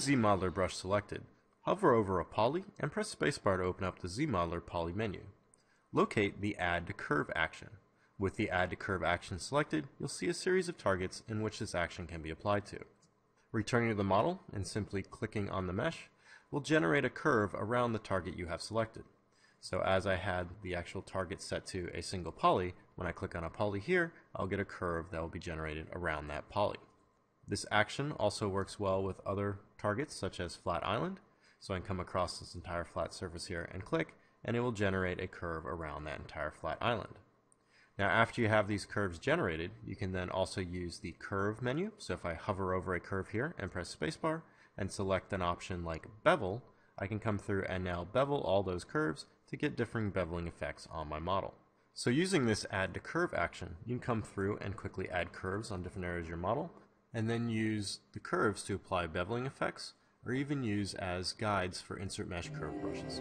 ZModeler brush selected, hover over a poly and press spacebar to open up the ZModeler poly menu. Locate the Add to Curve action. With the Add to Curve action selected, you'll see a series of targets in which this action can be applied to. Returning to the model and simply clicking on the mesh will generate a curve around the target you have selected. So as I had the actual target set to a single poly, when I click on a poly here, I'll get a curve that will be generated around that poly. This action also works well with other targets such as Flat Island, so I can come across this entire flat surface here and click, and it will generate a curve around that entire flat island. Now after you have these curves generated, you can then also use the curve menu. So if I hover over a curve here and press spacebar and select an option like bevel, I can come through and now bevel all those curves to get differing beveling effects on my model. So using this add to curve action, you can come through and quickly add curves on different areas of your model, and then use the curves to apply beveling effects, or even use as guides for insert mesh curve brushes.